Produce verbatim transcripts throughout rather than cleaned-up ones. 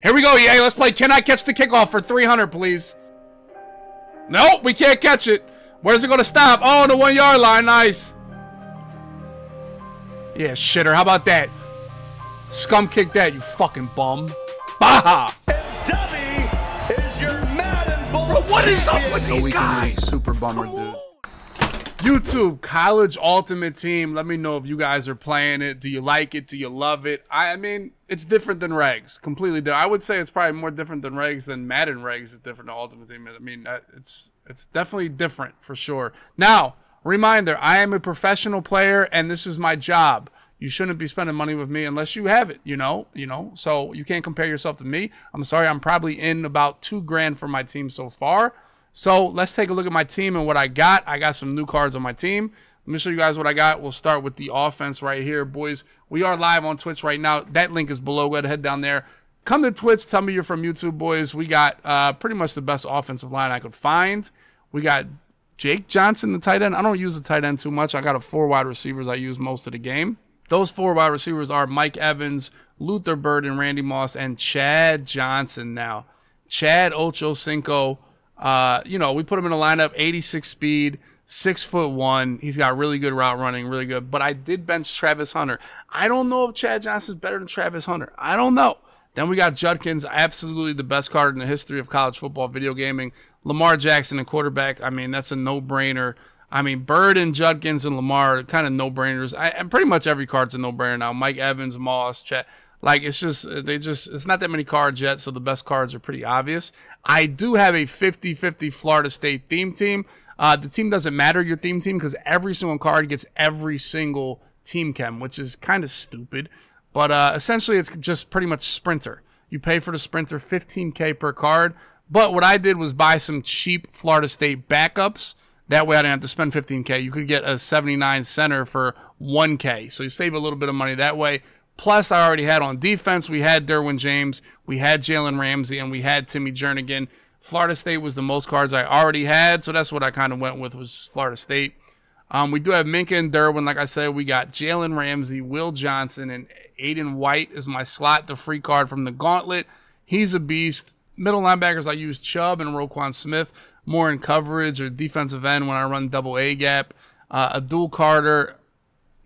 Here we go, E A. Let's play. Can I catch the kickoff for three hundred, please? Nope, we can't catch it. Where's it going to stop? Oh, on the one-yard line. Nice. Yeah, shitter. How about that? Scum kick that, you fucking bum. Baha! And Dummy is your Madden Bowl. Bro, what is up with these guys? Super bummer, dude. YouTube, College Ultimate Team. Let me know if you guys are playing it. Do you like it? Do you love it? I mean, it's different than regs. Completely different. I would say it's probably more different than regs than Madden regs is different than Ultimate Team. I mean, it's it's definitely different for sure. Now, reminder, I am a professional player and this is my job. You shouldn't be spending money with me unless you have it, you know, you know, so you can't compare yourself to me. I'm sorry. I'm probably in about two grand for my team so far. So let's take a look at my team and what I got. I got some new cards on my team. Let me show you guys what I got. We'll start with the offense right here, boys. We are live on Twitch right now. That link is below. Go ahead, head down there. Come to Twitch. Tell me you're from YouTube, boys. We got uh, pretty much the best offensive line I could find. We got Jake Johnson, the tight end. I don't use the tight end too much. I got a four wide receivers I use most of the game. Those four wide receivers are Mike Evans, Luther Burden, Randy Moss, and Chad Johnson now. Chad Ochocinco, uh, you know, we put him in a lineup, eighty-six speed, six foot one. He's got really good route running, really good. But I did bench Travis Hunter. I don't know if Chad Johnson's better than Travis Hunter. I don't know. Then we got Judkins, absolutely the best card in the history of college football video gaming. Lamar Jackson, a quarterback. I mean, that's a no-brainer. I mean, Bird and Judkins and Lamar are kind of no-brainers. I, and pretty much every card's a no-brainer now. Mike Evans, Moss, Chet. Like, it's just, they just, it's not that many cards yet, so the best cards are pretty obvious. I do have a fifty fifty Florida State theme team. Uh, the team doesn't matter, your theme team, because every single card gets every single team chem, which is kind of stupid. But uh, essentially, it's just pretty much Sprinter. You pay for the Sprinter, fifteen K per card. But what I did was buy some cheap Florida State backups. That way I didn't have to spend fifteen K. You could get a seventy-nine center for one K. So you save a little bit of money that way. Plus, I already had on defense, we had Derwin James, we had Jalen Ramsey, and we had Timmy Jernigan. Florida State was the most cards I already had, so that's what I kind of went with, was Florida State. Um, we do have Minka and Derwin. Like I said, we got Jalen Ramsey, Will Johnson, and Aiden White is my slot, the free card from the Gauntlet. He's a beast. Middle linebackers, I use Chubb and Roquan Smith. More in coverage or defensive end when I run double A gap. Uh, Abdul Carter,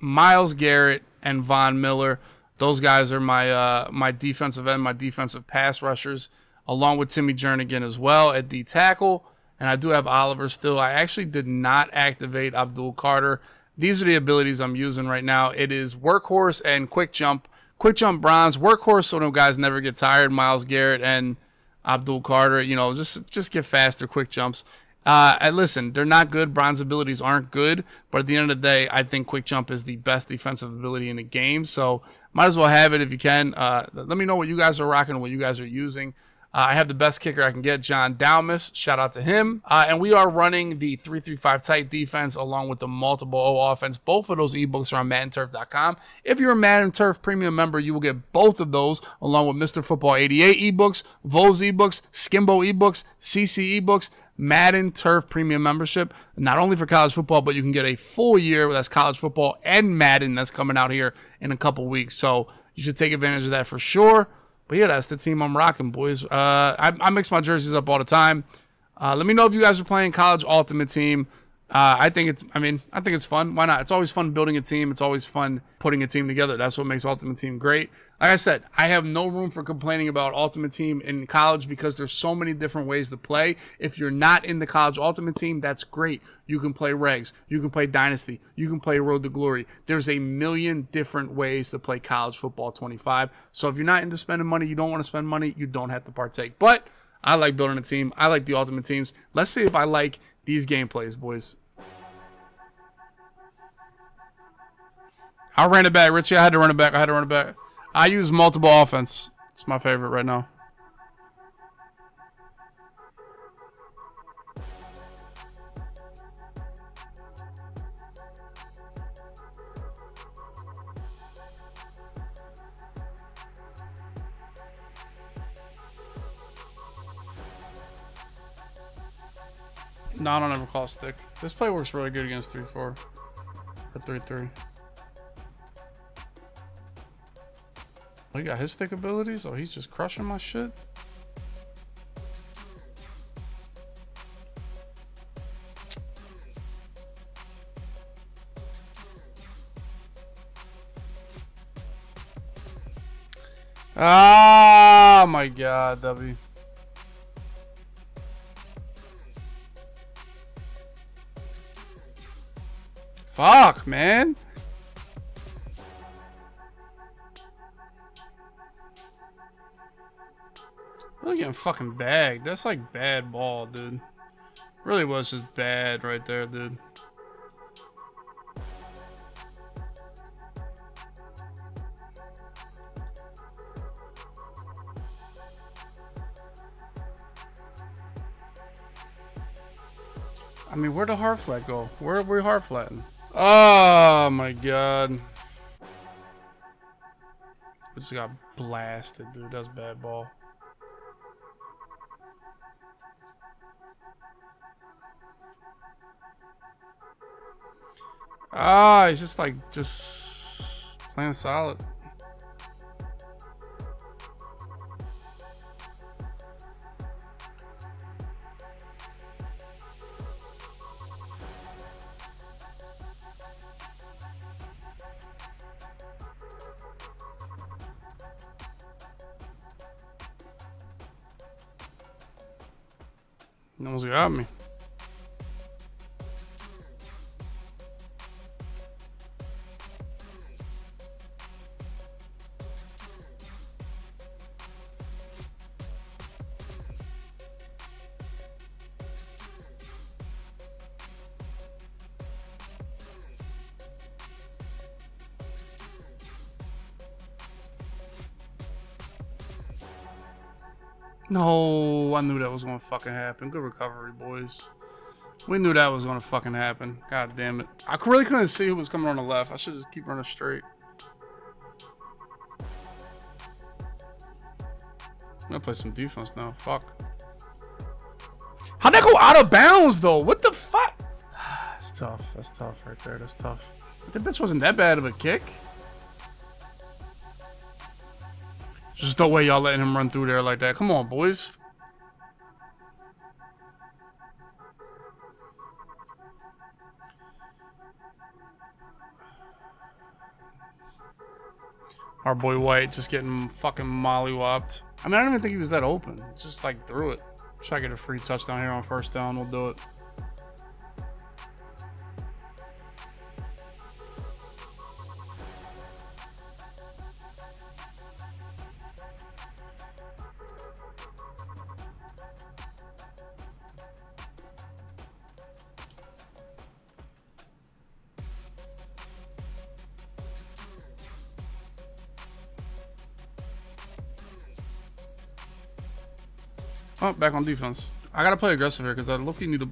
Myles Garrett, and Von Miller. Those guys are my uh, my defensive end, my defensive pass rushers, along with Timmy Jernigan as well at D tackle. And I do have Oliver still. I actually did not activate Abdul Carter. These are the abilities I'm using right now. It is Workhorse and Quick Jump. Quick Jump Bronze, Workhorse so them guys never get tired. Myles Garrett and Abdul Carter, you know, just just get faster, quick jumps. Uh, and listen, they're not good. Bronze abilities aren't good, but at the end of the day, I think quick jump is the best defensive ability in the game. So might as well have it if you can. Uh, let me know what you guys are rocking, what you guys are using. Uh, I have the best kicker I can get, John Dalmas. Shout out to him. Uh, and we are running the three three five tight defense along with the multiple O offense. Both of those ebooks are on Madden Turf dot com. If you're a MaddenTurf premium member, you will get both of those along with Mister Football eighty-eight ebooks, Vols ebooks, Skimbo ebooks, C C ebooks, Madden Turf premium membership. Not only for college football, but you can get a full year. That's college football and Madden that's coming out here in a couple weeks. So you should take advantage of that for sure. But yeah, that's the team I'm rocking, boys. Uh, I, I mix my jerseys up all the time. Uh, let me know if you guys are playing College Ultimate Team. Uh, I think it's, I mean, I think it's fun. Why not? It's always fun building a team. It's always fun putting a team together. That's what makes Ultimate Team great. Like I said, I have no room for complaining about Ultimate Team in college because there's so many different ways to play. If you're not in the College Ultimate Team, that's great. You can play regs. You can play Dynasty. You can play Road to Glory. There's a million different ways to play College Football twenty-five. So if you're not into spending money, you don't want to spend money, you don't have to partake. But I like building a team. I like the Ultimate Teams. Let's see if I like these gameplays, boys. I ran it back, Richie. I had to run it back. I had to run it back. I use multiple offense. It's my favorite right now. No, I don't ever call stick. This play works really good against three four or three three. Oh, he got his thick abilities? Oh, he's just crushing my shit? Ah, my God, W. Fuck, man. Really getting fucking bagged. That's like bad ball, dude. Really was just bad right there, dude. I mean, where'd the hard flat go? Where are we hard flatting? Oh my God. We just got blasted, dude. That's bad ball. Ah, he's just like, just playing solid. No one's got me. No, I knew that was gonna fucking happen. Good recovery, boys. We knew that was gonna fucking happen. God damn it. I really couldn't see who was coming on the left. I should just keep running straight. I'm gonna play some defense now. Fuck. How'd that go out of bounds, though? What the fuck? That's tough. That's tough right there. That's tough. But that bitch wasn't that bad of a kick. Just no way y'all letting him run through there like that. Come on, boys. Our boy White just getting fucking mollywopped. I mean, I don't even think he was that open. Just like threw it. Try to get a free touchdown here on first down. We'll do it. Oh, back on defense. I gotta play aggressive here because I look, you need to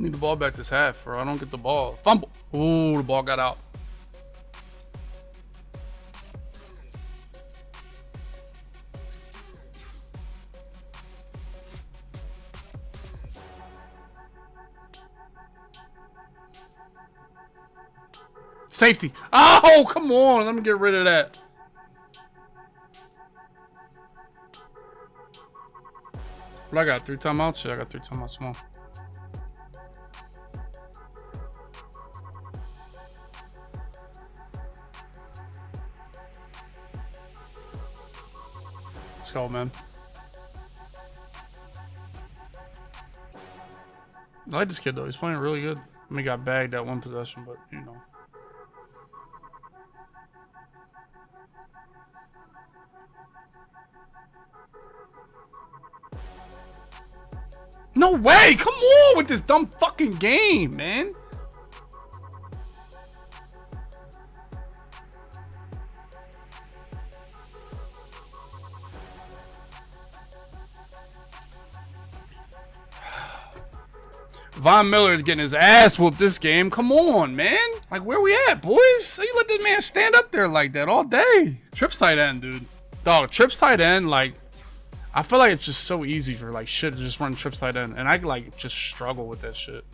need the ball back this half, or I don't get the ball. Fumble. Ooh, the ball got out. Safety. Oh, come on. Let me get rid of that. What I got? Three timeouts? Yeah, I got three timeouts. Come on. Let's go, man. I like this kid, though. He's playing really good. I mean, he got bagged at one possession, but, you know. No way! Come on with this dumb fucking game, man! Von Miller is getting his ass whooped this game. Come on, man! Like, where we at, boys? How you let this man stand up there like that all day? Trips tight end, dude. Dog, trips tight end, like... I feel like it's just so easy for like shit to just run trips tight end, and I like just struggle with that shit.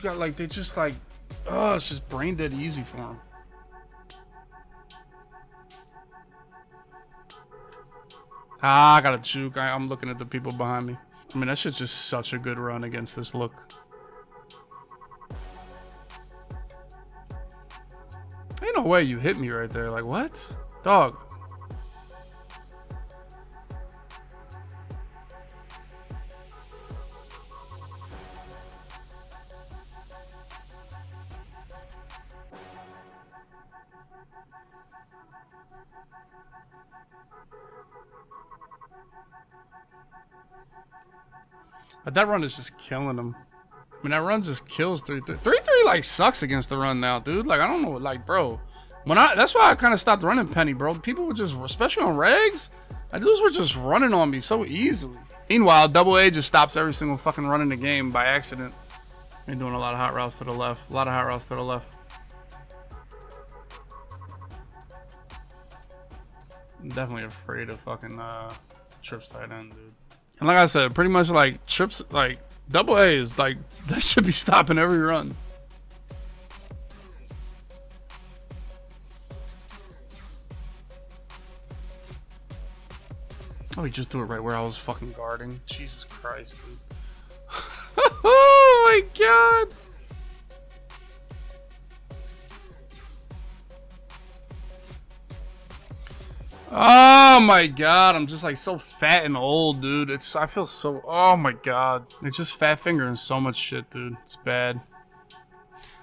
But you got like, they just like, oh, it's just brain dead easy for them. Ah, I got a juke. I, I'm looking at the people behind me. I mean, that shit's just such a good run against this look. Ain't no way you hit me right there. Like, what? Dog. But that run is just killing him. I mean, that run just kills three three. three three like sucks against the run now, dude. Like, I don't know, like, bro. When I that's why I kind of stopped running Penny, bro. People were just, especially on regs, like, dudes were just running on me so easily. Meanwhile, Double A just stops every single fucking run in the game by accident. They're doing a lot of hot routes to the left. A lot of hot routes to the left. I'm definitely afraid of fucking uh, trips tight end, dude. And like I said, pretty much like trips, like Double A is like, that should be stopping every run. Oh, he just threw it right where I was fucking guarding. Jesus Christ, dude. Oh my God. Oh my God, I'm just like so fat and old, dude. It's, I feel so, oh my God. It's just fat fingering so much shit, dude. It's bad.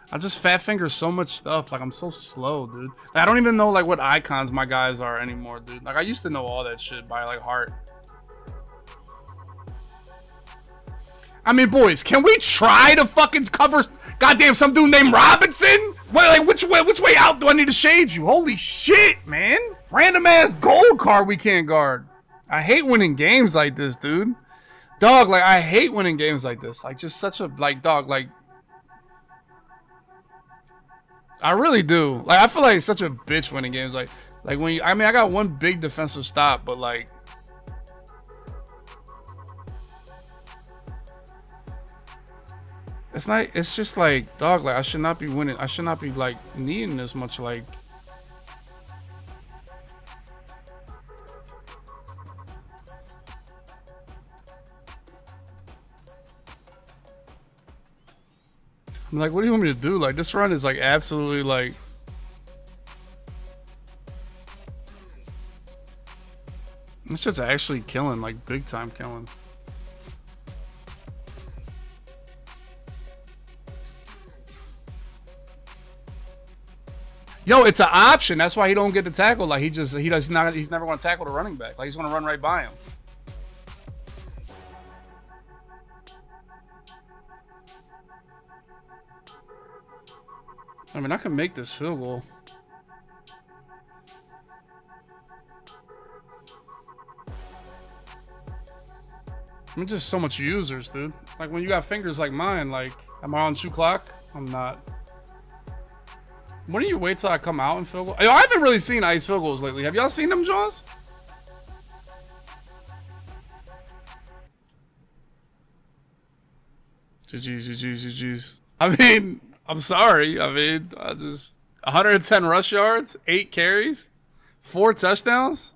I just fat finger so much stuff. Like, I'm so slow, dude. I don't even know like what icons my guys are anymore, dude. Like, I used to know all that shit by like heart. I mean, boys, can we try to fucking cover goddamn some dude named Robinson? Wait, like, which way, which way out do I need to shade you? Holy shit, man. Random ass gold card we can't guard. I hate winning games like this, dude. Dog, like, I hate winning games like this. Like, just such a, like, dog, like. I really do. Like, I feel like it's such a bitch winning games. Like, like when you, I mean, I got one big defensive stop, but like. It's not, it's just like, dog, like, I should not be winning. I should not be, like, needing this much, like. I'm like, what do you want me to do? Like, this run is, like, absolutely, like. This shit's actually killing, like, big time killing. Yo, it's an option. That's why he don't get the tackle. Like, he just, he does not, he's never going to tackle the running back. Like, he's going to run right by him. I mean, I can make this field goal. I mean, just so much users, dude. Like, when you got fingers like mine, like, am I on two clock? I'm not. When do you wait till I come out and field goal? I haven't really seen ice field goals lately. Have y'all seen them, Jaws? G G's, G G's, G G's. I mean, I'm sorry. I mean, I just one hundred ten rush yards, eight carries, four touchdowns.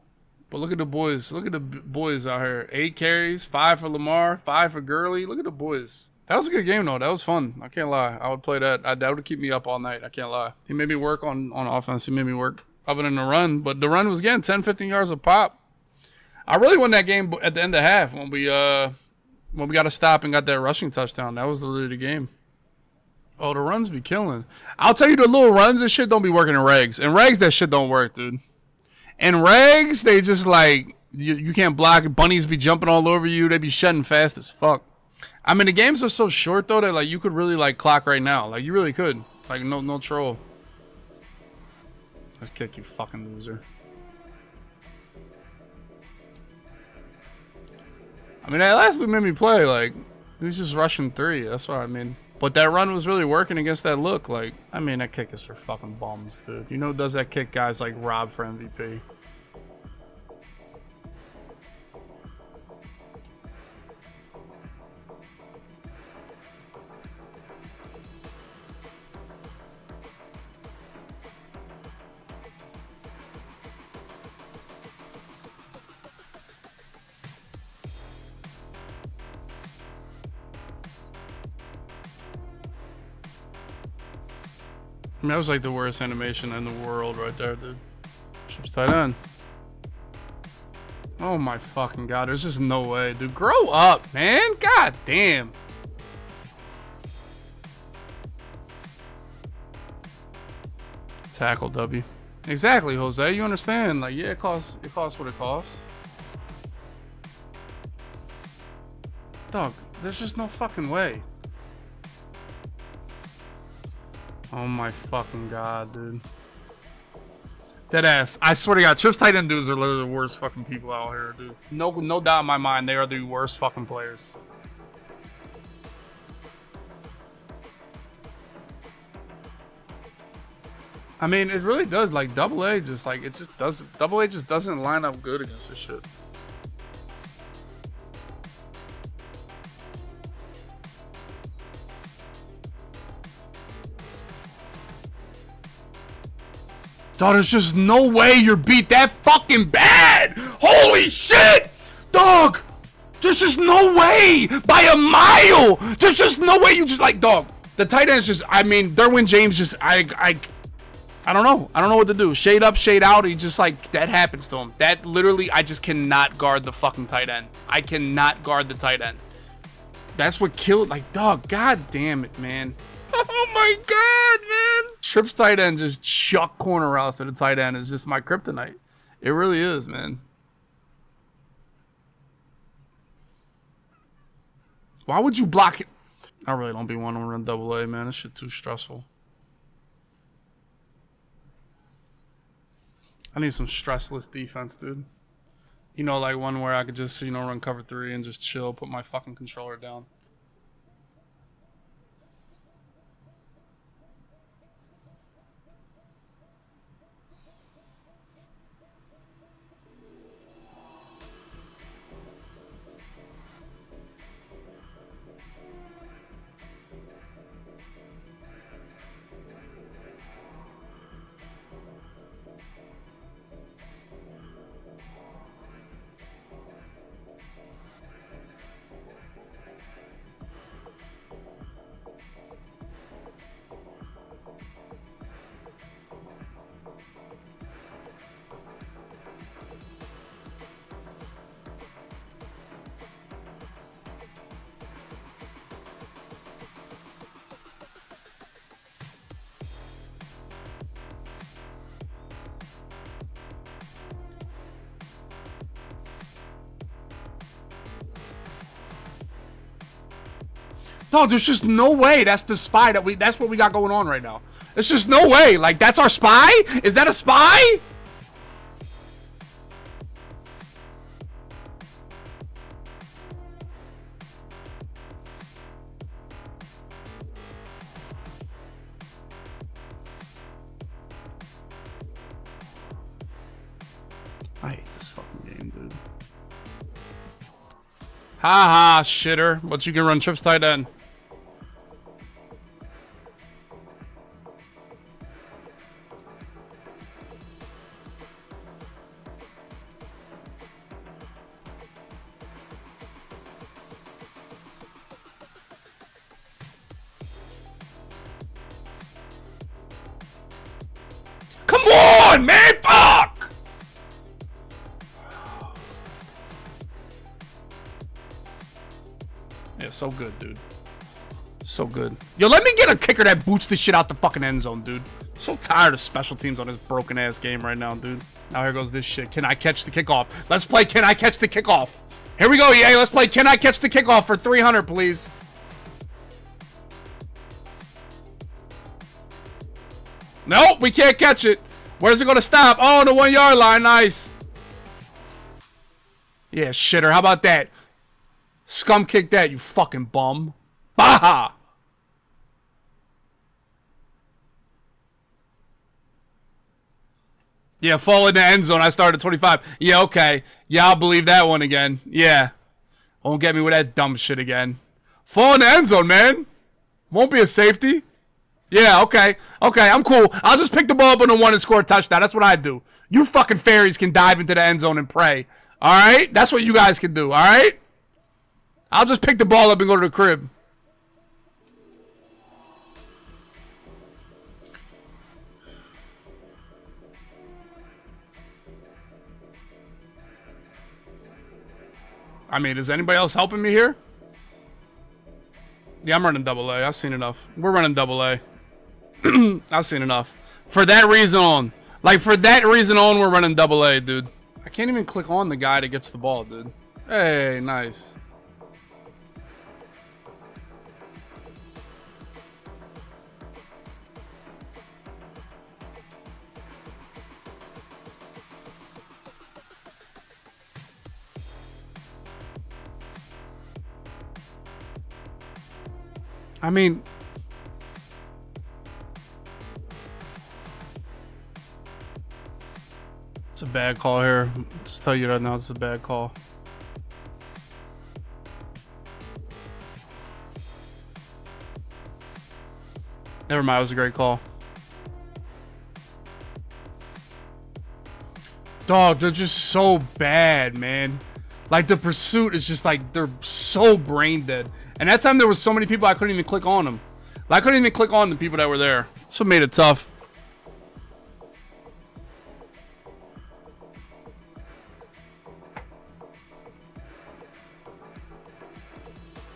But look at the boys. Look at the boys out here. Eight carries, five for Lamar, five for Gurley. Look at the boys. That was a good game, though. That was fun. I can't lie. I would play that. I, that would keep me up all night. I can't lie. He made me work on, on offense. He made me work other than the run. But the run was, again, ten, fifteen yards a pop. I really won that game at the end of half when we uh, when we got a stop and got that rushing touchdown. That was literally the game. Oh, the runs be killing. I'll tell you, the little runs and shit don't be working in regs. In regs, that shit don't work, dude. In regs, they just, like, you, you can't block. Bunnies be jumping all over you. They be shedding fast as fuck. I mean, the games are so short, though, that, like, you could really, like, clock right now. Like, you really could. Like, no no troll. Let's kick, you fucking loser. I mean, that last look made me play. Like, he was just rushing three. That's what I mean. But that run was really working against that look. Like, I mean, that kick is for fucking bums, dude. You know who does that kick, guys? Like, Rob for M V P. I mean, that was like the worst animation in the world right there, dude. Chips tight end. Oh my fucking god, there's just no way, dude. Grow up, man. God damn. Tackle W. Exactly, Jose. You understand? Like, yeah, it costs. It costs what it costs. Dog, there's just no fucking way. Oh my fucking god, dude. Deadass. I swear to god, Chips tight end dudes are literally the worst fucking people out here, dude. No, no doubt in my mind, they are the worst fucking players. I mean, it really does. Like, double A just like it just doesn't. Double A just doesn't line up good against this shit. Dog, there's just no way you're beat that fucking bad. Holy shit, dog. There's just no way by a mile. There's just no way you just like dog. The tight ends just. I mean, Derwin James just. I. I. I don't know. I don't know what to do. Shade up, shade out. He just like, that happens to him. That literally, I just cannot guard the fucking tight end. I cannot guard the tight end. That's what killed, like, dog, god damn it, man. Oh my god, man. Trips tight end just chuck corner routes to the tight end is just my kryptonite. It really is, man. Why would you block it? I really don't be wanting to run double A, man. This shit too stressful. I need some stressless defense, dude. You know, like one where I could just, you know, run cover three and just chill, put my fucking controller down. No, there's just no way that's the spy that we, that's what we got going on right now. There's just no way. Like, that's our spy? Is that a spy? I hate this fucking game, dude. Haha, shitter. But you can run trips tight end. So good, dude. So good. Yo, let me get a kicker that boots the shit out the fucking end zone, dude. I'm so tired of special teams on this broken ass game right now, dude. Now here goes this shit. Can I catch the kickoff? Let's play Can I Catch the Kickoff? Here we go, E A. Let's play Can I Catch the Kickoff for three hundred, please. Nope, we can't catch it. Where's it going to stop? Oh, the one yard line. Nice. Yeah, shitter. How about that? Scum kick that, you fucking bum. Baha! Yeah, fall in the end zone. I started at twenty-five. Yeah, okay. Yeah, I'll believe that one again. Yeah. Won't get me with that dumb shit again. Fall in the end zone, man. Won't be a safety. Yeah, okay. Okay, I'm cool. I'll just pick the ball up on the one and score a touchdown. That's what I do. You fucking fairies can dive into the end zone and pray. Alright? That's what you guys can do. Alright? I'll just pick the ball up and go to the crib. I mean, is anybody else helping me here? Yeah, I'm running double A. I've seen enough. We're running double A. I've seen enough. For that reason on. Like, for that reason on, we're running double A, dude. I can't even click on the guy that gets the ball, dude. Hey, nice. I mean, it's a bad call here. I'll just tell you right now, it's a bad call. Never mind, it was a great call. Dog, they're just so bad, man. Like, the pursuit is just like, they're so brain dead. And that time there was so many people I couldn't even click on them. I couldn't even click on the people that were there. That's what made it tough.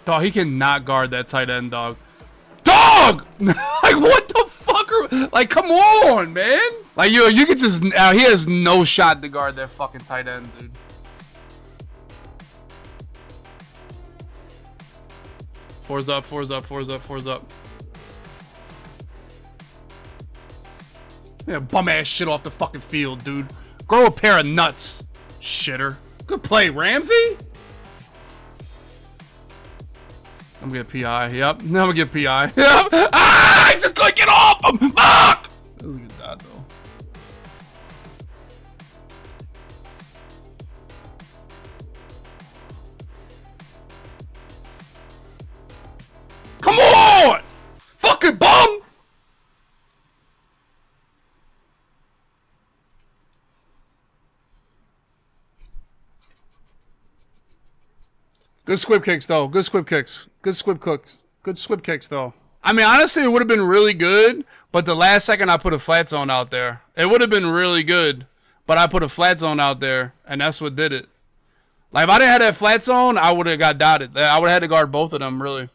Dog, he cannot guard that tight end, dog. Dog! Like, what the fuck are... Like, come on, man! Like, yo, you could just... Uh, he has no shot to guard that fucking tight end, dude. Four's up, four's up, four's up, four's up. Yeah, bum ass shit off the fucking field, dude. Grow a pair of nuts, shitter. Good play, Ramsey. I'm gonna get P I. Yep, now I'm gonna get P I. Yep. Ah, I just couldn't get off him. Fuck. That was a good dot though. Come on! Fucking bum! Good squib kicks, though. Good squib kicks. Good squib kicks. Good squib kicks, though. I mean, honestly, it would have been really good, but the last second I put a flat zone out there. It would have been really good, but I put a flat zone out there, and that's what did it. Like, if I didn't have that flat zone, I would have got dotted. I would have had to guard both of them, really.